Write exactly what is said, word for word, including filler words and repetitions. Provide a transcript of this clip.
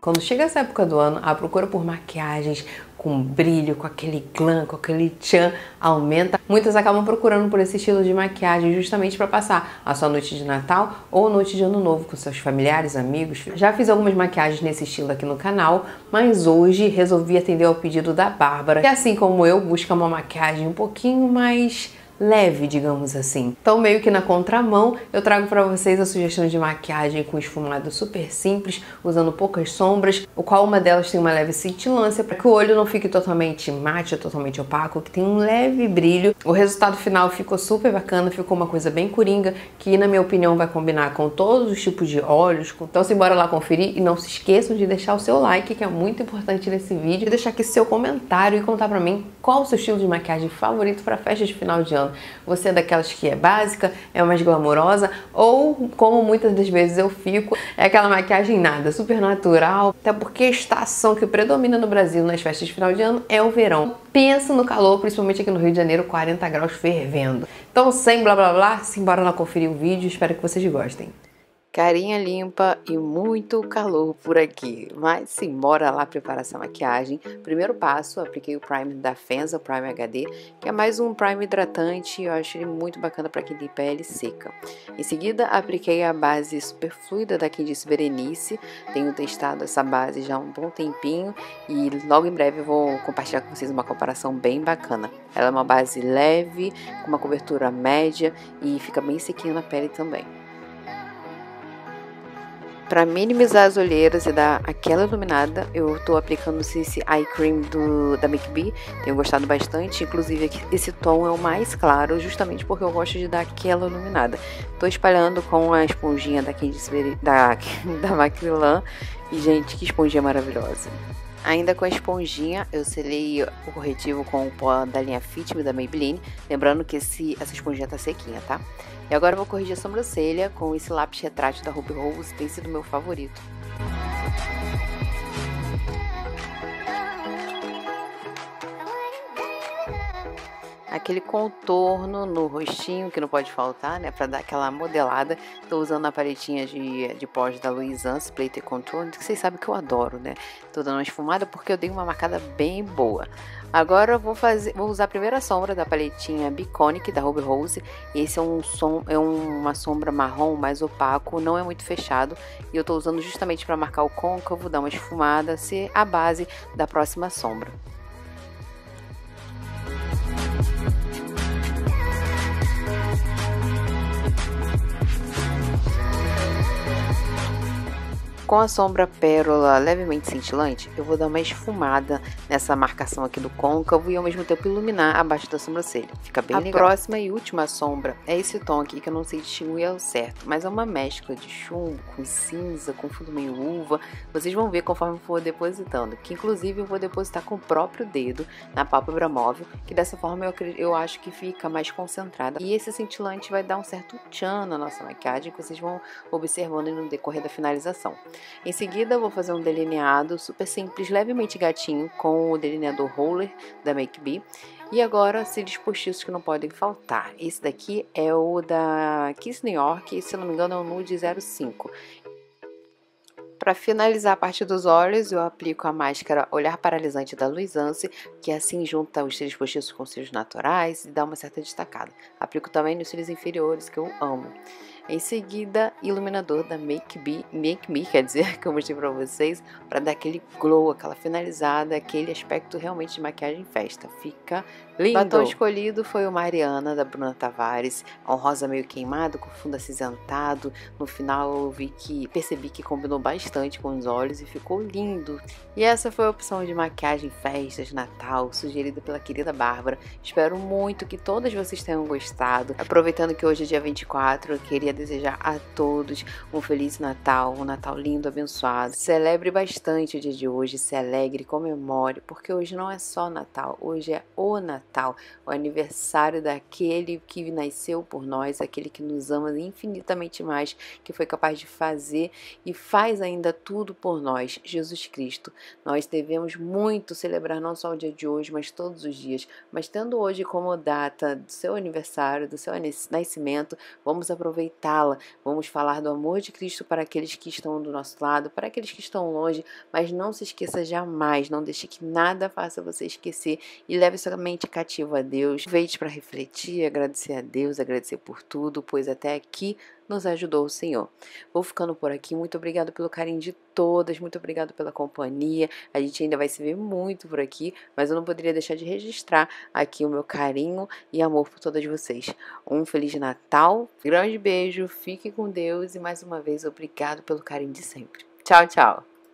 Quando chega essa época do ano, a procura por maquiagens com brilho, com aquele glam, com aquele tchan, aumenta. Muitas acabam procurando por esse estilo de maquiagem justamente para passar a sua noite de Natal ou noite de Ano Novo com seus familiares, amigos. Já fiz algumas maquiagens nesse estilo aqui no canal, mas hoje resolvi atender ao pedido da Bárbara, que assim como eu, busca uma maquiagem um pouquinho mais leve, digamos assim. Então, meio que na contramão, eu trago para vocês a sugestão de maquiagem com esfumado super simples, usando poucas sombras, o qual uma delas tem uma leve cintilância para que o olho não fique totalmente mate, totalmente opaco, que tem um leve brilho. O resultado final ficou super bacana, ficou uma coisa bem coringa, que na minha opinião vai combinar com todos os tipos de olhos. Então, simbora lá conferir e não se esqueçam de deixar o seu like, que é muito importante nesse vídeo, e deixar aqui seu comentário e contar para mim qual o seu estilo de maquiagem favorito para festa de final de ano. Você é daquelas que é básica, é mais glamourosa, ou, como muitas das vezes eu fico, é aquela maquiagem nada, super natural, até porque a estação que predomina no Brasil nas festas de final de ano é o verão. Pensa no calor, principalmente aqui no Rio de Janeiro, quarenta graus fervendo. Então, sem blá blá blá, simbora lá conferir o vídeo, espero que vocês gostem. Carinha limpa e muito calor por aqui, mas simbora lá preparar essa maquiagem. Primeiro passo, apliquei o primer da Fenza, o primer H D, que é mais um primer hidratante, eu acho ele muito bacana para quem tem pele seca. Em seguida, apliquei a base superfluida da Kindice Berenice, tenho testado essa base já há um bom tempinho e logo em breve eu vou compartilhar com vocês uma comparação bem bacana. Ela é uma base leve, com uma cobertura média e fica bem sequinha na pele também. Para minimizar as olheiras e dar aquela iluminada, eu tô aplicando esse eye cream do, da MicBee, tenho gostado bastante, inclusive esse tom é o mais claro, justamente porque eu gosto de dar aquela iluminada. Tô espalhando com a esponjinha da, da, da Macrylan, e gente, que esponjinha maravilhosa. Ainda com a esponjinha, eu selei o corretivo com o pó da linha Fit Me da Maybelline, lembrando que esse, essa esponjinha tá sequinha, tá? E agora eu vou corrigir a sobrancelha com esse lápis retrátil da Ruby Rose, tem sido meu favorito. Aquele contorno no rostinho que não pode faltar, né? Pra dar aquela modelada. Tô usando a paletinha de, de pós da Luisance Plate Contour, que vocês sabem que eu adoro, né? Tô dando uma esfumada porque eu dei uma marcada bem boa. Agora eu vou, fazer, vou usar a primeira sombra da paletinha Biconic da Ruby Rose. Esse é, um som, é uma sombra marrom mais opaco, não é muito fechado. E eu tô usando justamente para marcar o côncavo, dar uma esfumada, ser a base da próxima sombra. Com a sombra pérola levemente cintilante, eu vou dar uma esfumada nessa marcação aqui do côncavo e ao mesmo tempo iluminar abaixo da sobrancelha. Fica bem legal. A próxima e última sombra é esse tom aqui que eu não sei distinguir ao certo, mas é uma mescla de chumbo com cinza, com fundo meio uva. Vocês vão ver conforme for depositando, que inclusive eu vou depositar com o próprio dedo na pálpebra móvel, que dessa forma eu, eu acho que fica mais concentrada. E esse cintilante vai dar um certo tchan na nossa maquiagem, que vocês vão observando no decorrer da finalização. Em seguida, eu vou fazer um delineado super simples, levemente gatinho, com o delineador roller da Make B. E agora, cílios postiços que não podem faltar. Esse daqui é o da Kiss New York, e se não me engano é o nude zero cinco. Para finalizar a parte dos olhos, eu aplico a máscara Olhar Paralisante da Luisance, que assim junta os cílios postiços com os cílios naturais e dá uma certa destacada. Aplico também nos cílios inferiores, que eu amo. Em seguida, iluminador da Make B, Make Me, quer dizer, que eu mostrei pra vocês, pra dar aquele glow, aquela finalizada, aquele aspecto realmente de maquiagem festa. Fica lindo! O batom escolhido foi o Mariana, da Bruna Tavares, um rosa meio queimado, com fundo acinzentado. No final eu vi que, percebi que combinou bastante com os olhos e ficou lindo. E essa foi a opção de maquiagem festas de Natal, sugerida pela querida Bárbara. Espero muito que todas vocês tenham gostado. Aproveitando que hoje é dia vinte e quatro, eu queria desejar a todos um feliz Natal, um Natal lindo, abençoado. Celebre bastante o dia de hoje, se alegre, comemore, porque hoje não é só Natal, hoje é o Natal, o aniversário daquele que nasceu por nós, aquele que nos ama infinitamente mais, que foi capaz de fazer e faz ainda tudo por nós, Jesus Cristo. Nós devemos muito celebrar não só o dia de hoje, mas todos os dias, mas tendo hoje como data do seu aniversário, do seu nascimento, vamos aproveitar tratá-la, vamos falar do amor de Cristo para aqueles que estão do nosso lado, para aqueles que estão longe, mas não se esqueça jamais, não deixe que nada faça você esquecer e leve sua mente cativa a Deus. Aproveite para refletir, agradecer a Deus, agradecer por tudo, pois até aqui nos ajudou o Senhor. Vou ficando por aqui, muito obrigado pelo carinho de todas, muito obrigado pela companhia, a gente ainda vai se ver muito por aqui, mas eu não poderia deixar de registrar aqui o meu carinho e amor por todas vocês. Um Feliz Natal, grande beijo, fique com Deus e mais uma vez obrigado pelo carinho de sempre. Tchau, tchau!